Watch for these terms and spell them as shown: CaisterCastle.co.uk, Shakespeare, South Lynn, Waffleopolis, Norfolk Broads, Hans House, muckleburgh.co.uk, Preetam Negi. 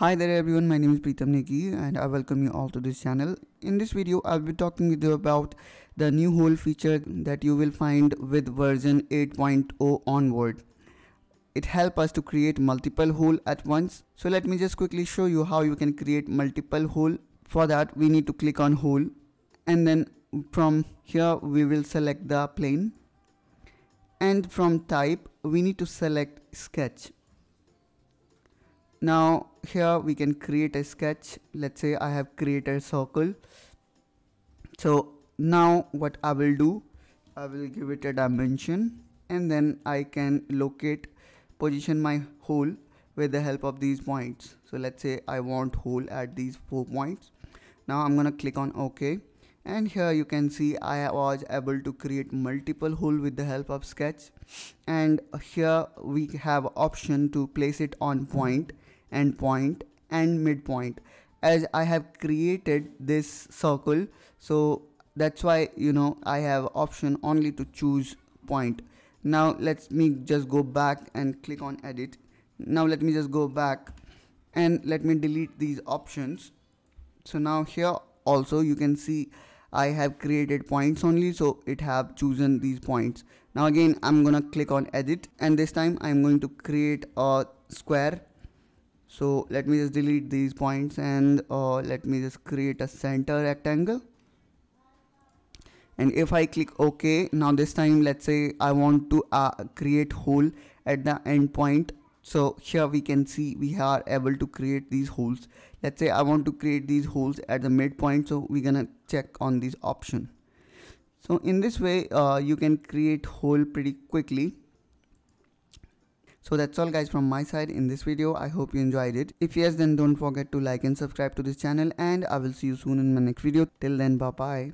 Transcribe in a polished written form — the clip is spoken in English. Hi there everyone, my name is Preetam Negi and I welcome you all to this channel. In this video, I'll be talking with you about the new hole feature that you will find with version 8.0 onward. It helps us to create multiple hole at once. So let me just quickly show you how you can create multiple hole. For that, we need to click on hole and then from here we will select the plane, and from type we need to select sketch. Now here we can create a sketch. Let's say I have created a circle. So now what I will do, I will give it a dimension and then I can position my hole with the help of these points. So let's say I want hole at these 4 points. Now I'm gonna click on OK, and here you can see I was able to create multiple hole with the help of sketch, and here we have option to place it on point, endpoint and midpoint. As I have created this circle, so that's why I have option only to choose point. Now let me just go back and click on edit. Now let me just go back and let me delete these options. So now here also you can see I have created points only, so it have chosen these points. Now again I'm gonna click on edit and this time I'm going to create a square. So let me just delete these points and let me just create a center rectangle. And if I click OK, now this time let's say I want to create hole at the end point. So here we can see we are able to create these holes. Let's say I want to create these holes at the midpoint, so we're gonna check on this option. So in this way you can create hole pretty quickly. So that's all guys from my side in this video. I hope you enjoyed it. If yes, then don't forget to like and subscribe to this channel, and I will see you soon in my next video. Till then, bye bye.